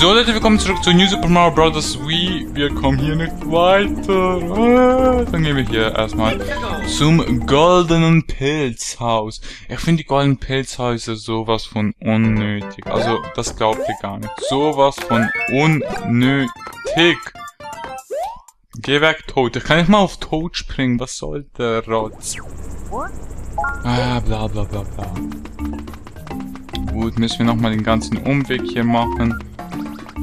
So Leute, willkommen zurück zu New Super Mario Bros. Wii. Wir kommen hier nicht weiter. Dann gehen wir hier erstmal zum goldenen Pilzhaus. Ich finde die goldenen Pilzhäuser sowas von unnötig. Also das glaubt ihr gar nicht. Sowas von unnötig. Geh weg, Toad. Ich kann nicht mal auf Toad springen. Was soll der Rotz? Bla bla bla bla. Gut, müssen wir nochmal den ganzen Umweg hier machen.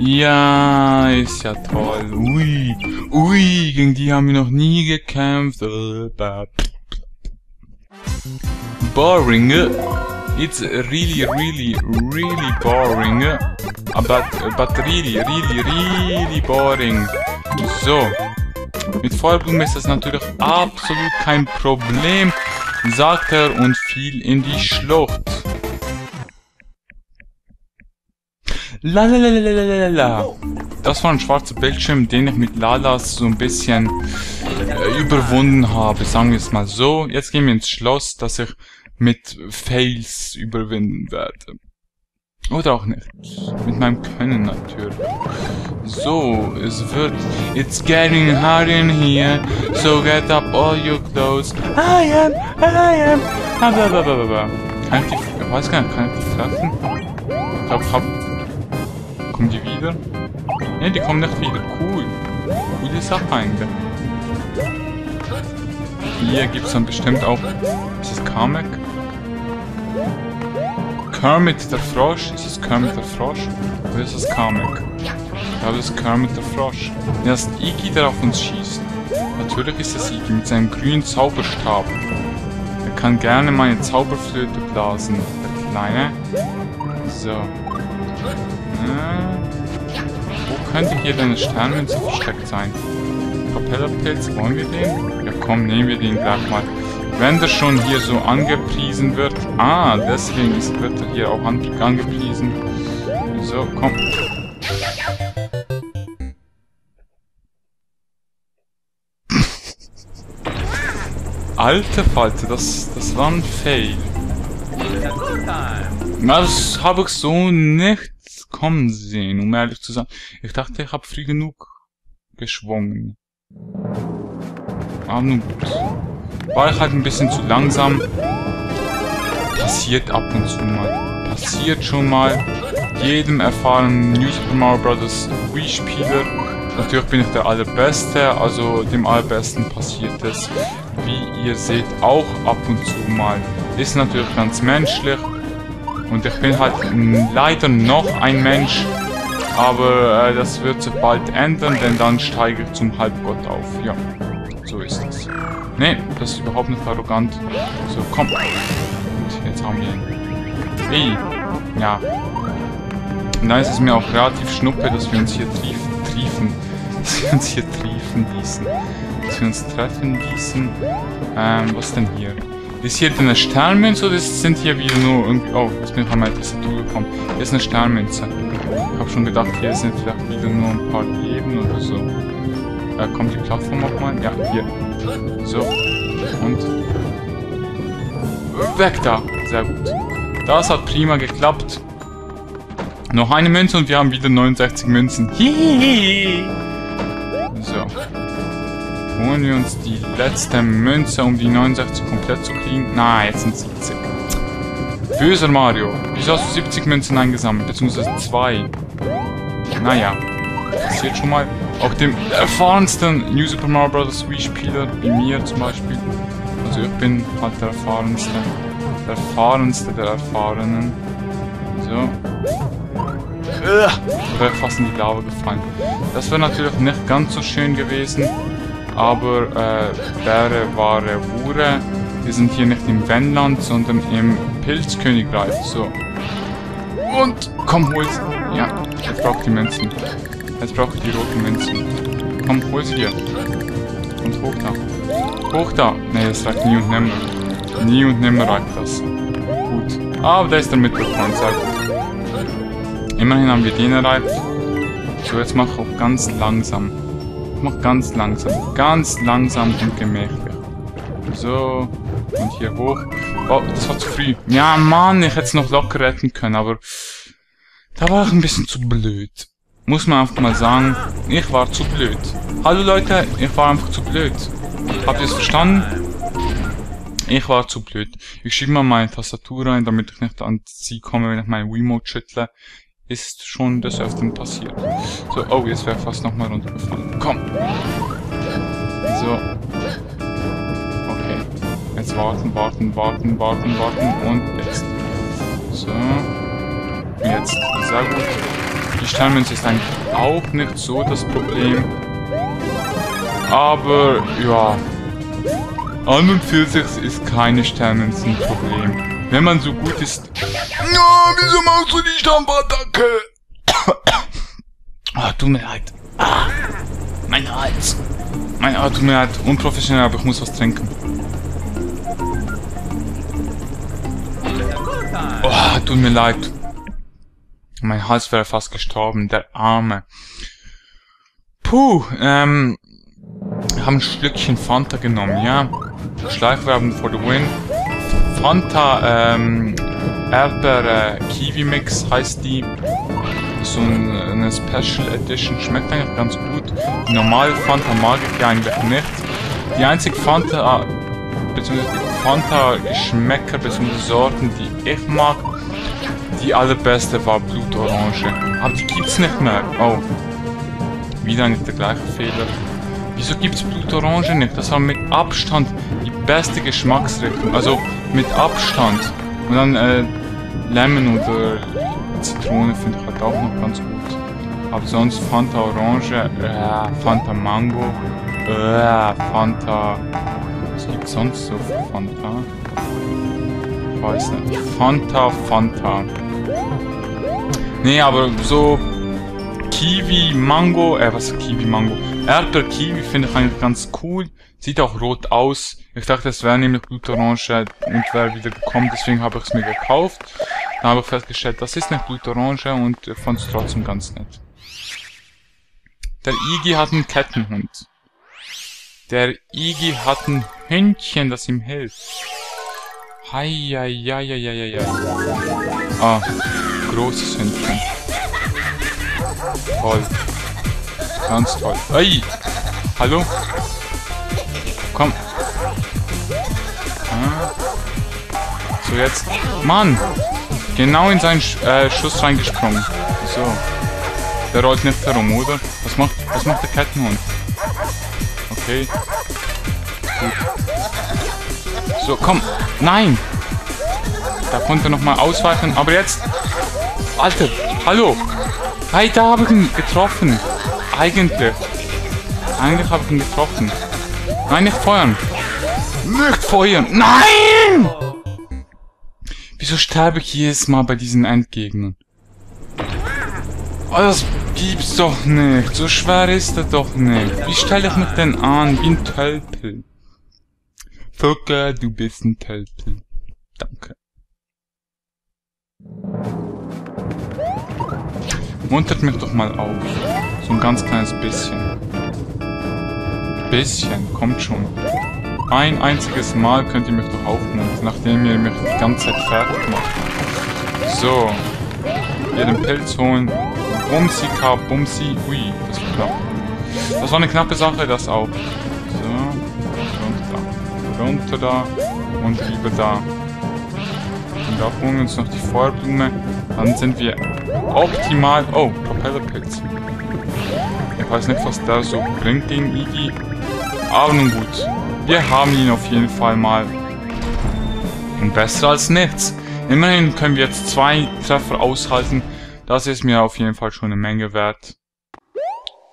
Ja, ist ja toll. Ui, ui, gegen die haben wir noch nie gekämpft. Boring. It's really, really, really boring. But really, really, really boring. So. Mit Feuerblumen ist das natürlich absolut kein Problem, sagt er und fiel in die Schlucht. Lalalala. Das war ein schwarzer Bildschirm, den ich mit Lalas so ein bisschen überwunden habe, sagen wir es mal so. Jetzt gehen wir ins Schloss, das ich mit Fails überwinden werde. Oder auch nicht. Mit meinem Können natürlich. So, es wird... It's getting hard in here, so get up all your clothes. I am... Blablabla. Kann ich die... Ich weiß gar nicht, kann ich die treffen? Ich glaube, ich habe... Kommen die wieder? Ne, die kommen nicht wieder. Cool. Coole Sache eigentlich. Hier gibt es dann bestimmt auch... Ist es Kamek? Kermit der Frosch? Ist es Kermit der Frosch? Oder ist es Kamek? Ich glaube, es ist Kermit der Frosch. Ja, das ist Iggy, der auf uns schießt. Natürlich ist es Iggy mit seinem grünen Zauberstab. Er kann gerne meine Zauberflöte blasen. Der Kleine. So. Wo könnte hier deine Sternmünze versteckt sein? Propellerpilz, wollen wir den? Ja komm, nehmen wir den gleich mal. Wenn der schon hier so angepriesen wird. Ah, deswegen wird er hier auch angepriesen. So, komm. Alter Falte, das war ein Fail. Na, das habe ich so nicht kommen sehen, um ehrlich zu sein. Ich dachte, ich habe früh genug geschwungen. Aber nun gut. War ich halt ein bisschen zu langsam. Passiert ab und zu mal. Passiert schon mal. Jedem erfahrenen New Super Mario Bros. Wii-Spieler. Natürlich bin ich der Allerbeste, also dem Allerbesten passiert es, wie ihr seht, auch ab und zu mal. Ist natürlich ganz menschlich. Und ich bin halt leider noch ein Mensch, aber das wird sich bald ändern, denn dann steige ich zum Halbgott auf. Ja, so ist das. Ne, das ist überhaupt nicht arrogant. So, komm. Gut, jetzt haben wir ihn. Hey, ja. Und dann ist es mir auch relativ schnuppe, dass wir uns hier triefen. Dass wir uns hier triefen ließen. Dass wir uns treffen ließen. Was denn hier? Ist hier denn eine Sternmünze oder sind hier wieder nur irgendwie... Oh, jetzt bin ich an meine Tastatur gekommen. Hier ist eine Sternmünze. Ich habe schon gedacht, hier sind vielleicht wieder nur ein paar Leben oder so. Kommt die Plattform auch mal? Ja, hier. So. Und... Weg da! Sehr gut. Das hat prima geklappt. Noch eine Münze und wir haben wieder 69 Münzen. Hihihi! So. Holen wir uns die letzte Münze, um die 69 komplett zu kriegen. Na, jetzt sind 70. Böser Mario, wieso hast du 70 Münzen eingesammelt? Beziehungsweise 2. Naja, passiert schon mal. Auch dem erfahrensten New Super Mario Bros. Wii-Spieler, wie mir zum Beispiel. Also ich bin halt der erfahrenste. Der erfahrenste der Erfahrenen. So. Ich wäre fast in die Lava gefallen. Das wäre natürlich nicht ganz so schön gewesen. Aber wäre wahre Wure. Wir sind hier nicht im Wendland, sondern im Pilzkönigreich. So. Und komm, hol's. Ja, jetzt brauche ich die Münzen. Jetzt brauche ich die roten Münzen. Komm, hol's hier. Und hoch da. Hoch da. Ne, das reicht nie und nimmer. Nie und nimmer reicht das. Gut. Aber da ist der Mittelpunkt. Sehr gut. Immerhin haben wir den erreicht. So, jetzt mache ich auch ganz langsam. Mach ganz langsam und gemächlich. So, und hier hoch. Oh, das war zu früh. Ja, Mann, ich hätte es noch locker retten können, aber da war ich ein bisschen zu blöd. muss man einfach mal sagen, ich war zu blöd. Hallo Leute, ich war einfach zu blöd. Habt ihr es verstanden? Ich war zu blöd. Ich schiebe mal meine Tastatur rein, damit ich nicht an sie komme, wenn ich meinen Wiimote schüttle. Ist schon des Öfteren passiert. So, oh, jetzt wäre fast nochmal runtergefallen. Komm! So. Okay. Jetzt warten und jetzt. So. Jetzt. Sehr gut. Die Steinmünze ist eigentlich auch nicht so das Problem. Aber, ja. An und für sich ist keine Sternmünze ein Problem. Wenn man so gut ist... Ja, wieso machst du die Stampfattacke? Ah, tut mir leid. Ah, mein Hals. Mein Arm, tut mir leid. Unprofessionell, aber ich muss was trinken. Oh, tut mir leid. Mein Hals wäre fast gestorben, der Arme. Puh, ich habe ein Stückchen Fanta genommen, ja. Schleichwerbung for the win. Fanta, Erdbeer-Kiwi-Mix heißt die. So eine Special Edition. Schmeckt eigentlich ganz gut. Die normale Fanta mag ich eigentlich nicht. Die einzige Fanta, beziehungsweise Fanta-Geschmäcker, beziehungsweise Sorten, die ich mag, die allerbeste war Blutorange. Aber die gibt's nicht mehr. Oh. Wieder nicht der gleiche Fehler. Wieso gibt's Blutorange nicht? Das war mit Abstand die beste Geschmacksrichtung. Also mit Abstand. Und dann Lemon oder Zitrone finde ich halt auch noch ganz gut. Aber sonst Fanta Orange, Fanta Mango, Fanta... Was gibt's sonst so für Fanta? Ich weiß nicht. Fanta. Nee, aber so... Kiwi, Mango, was ist Kiwi, Mango? Erdbeer, Kiwi finde ich eigentlich ganz cool. Sieht auch rot aus. Ich dachte, es wäre nämlich Blutorange und wäre wieder gekommen, deswegen habe ich es mir gekauft. Dann habe ich festgestellt, das ist nicht Blutorange und ich fand es trotzdem ganz nett. Der Iggy hat einen Kettenhund. Der Iggy hat ein Hündchen, das ihm hilft. Heieieiei. Ah, großes Hündchen. Toll. Ganz toll. Ey! Hallo? Komm. Ah. So, jetzt. Mann! Genau in seinen Schuss reingesprungen. So. Der rollt nicht herum, oder? Was macht der Kettenhund? Okay. Gut. So, komm. Nein! Da konnte er nochmal ausweichen, aber jetzt... Alter! Hallo! Hey, da habe ich ihn getroffen. Eigentlich habe ich ihn getroffen. Nein, nicht feuern. Nicht feuern. Nein! Wieso sterbe ich jedes Mal bei diesen Endgegnern? Oh, das gibt's doch nicht. So schwer ist er doch nicht. Wie stelle ich mich denn an? Wie ein Tölpel. Fucker, du bist ein Tölpel. Danke. Muntert mich doch mal auf. So ein ganz kleines bisschen. Bisschen, kommt schon. Ein einziges Mal könnt ihr mich doch aufmuntern, nachdem ihr mich die ganze Zeit fertig macht. So. Hier den Pilz holen. Bumsi, Ka, Bumsi, Ui. Das war knapp. Das war eine knappe Sache, das auch. So. Runter da. Und über da. Und da holen wir uns noch die Feuerblume. Dann sind wir optimal... Oh, Propellerpilz. Ich weiß nicht, was der so bringt gegen Iggy. Aber nun gut. Wir haben ihn auf jeden Fall mal. Und besser als nichts. Immerhin können wir jetzt 2 Treffer aushalten. Das ist mir auf jeden Fall schon eine Menge wert.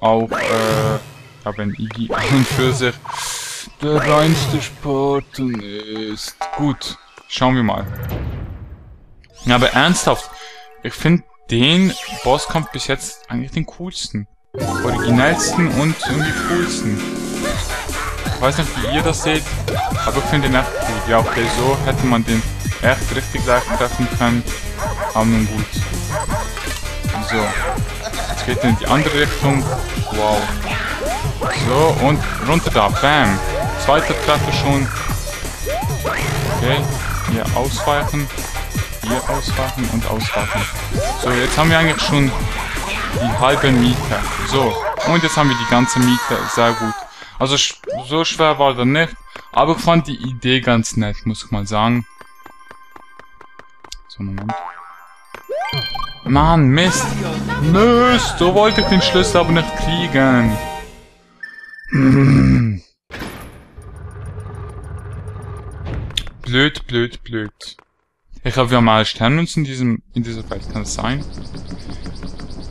Auch, da bin Iggy an und für sich der reinste Sporten ist. Gut, schauen wir mal. Ja, aber ernsthaft. Ich finde den Bosskampf bis jetzt eigentlich den coolsten. Originellsten und irgendwie coolsten. Ich weiß nicht, wie ihr das seht, aber ich finde den echt gut. Ja, okay, so hätte man den echt richtig leicht treffen können. Aber nun gut. So. Jetzt geht er in die andere Richtung. Wow. So, und runter da. Bam. Zweiter Treffer schon. Okay. Hier ausweichen. Hier auswachen und auswachen. So, jetzt haben wir eigentlich schon die halbe Miete. So, und jetzt haben wir die ganze Miete. Sehr gut. Also so schwer war der nicht, aber ich fand die Idee ganz nett, muss ich mal sagen. So, Moment. Mann, Mist. Mist, so wollte ich den Schlüssel aber nicht kriegen. Blöd, blöd, blöd. Ich glaube, wir haben alle Sternmünzen in dieser Welt, kann es sein?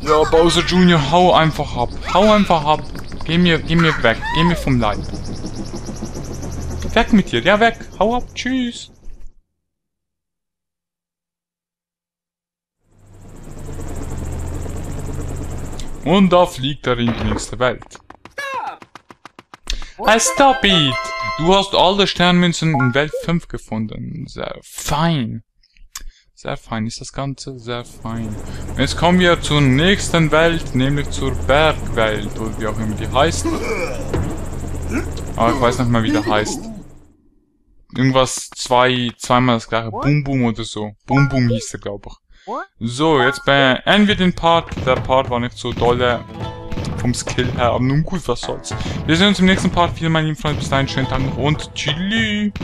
Ja, Bowser Jr., hau einfach ab. Hau einfach ab. Geh mir weg. Geh mir vom Leib. Weg mit dir. Ja, weg. Hau ab. Tschüss. Und da fliegt er in die nächste Welt. Hey, stop it! Du hast alle Sternmünzen in Welt 5 gefunden. Sehr fein. Sehr fein ist das Ganze, sehr fein. Jetzt kommen wir zur nächsten Welt, nämlich zur Bergwelt, oder wie auch immer die heißt. Aber ich weiß nicht mal, wie der heißt. Irgendwas zweimal das gleiche. Boom Boom oder so. Boom Boom hieß der, glaube ich. So, jetzt beenden wir den Part. Der Part war nicht so dolle vom Skill her, aber nun gut, was soll's. Wir sehen uns im nächsten Part. Vielen Dank, meine lieben Freunde. Bis dahin, schönen Tag noch und tschüss.